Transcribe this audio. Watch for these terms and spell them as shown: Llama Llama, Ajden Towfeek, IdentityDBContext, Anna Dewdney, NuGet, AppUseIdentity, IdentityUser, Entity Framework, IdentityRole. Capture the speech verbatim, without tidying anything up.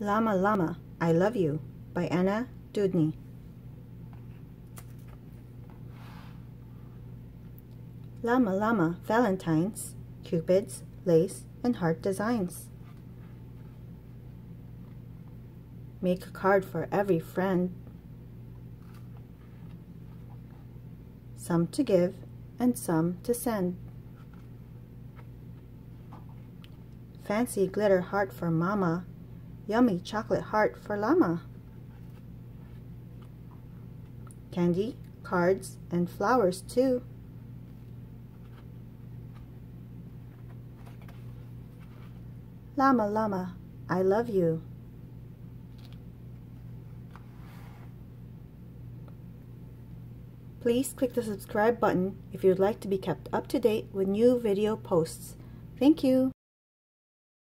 Llama Llama, I Love You by Anna Dewdney. Llama Llama, valentines, cupids, lace, and heart designs. Make a card for every friend. Some to give and some to send. Fancy glitter heart for Mama. Yummy chocolate heart for Llama. Candy, cards, and flowers too. Llama Llama, I love you. Please click the subscribe button if you'd like to be kept up to date with new video posts. Thank you.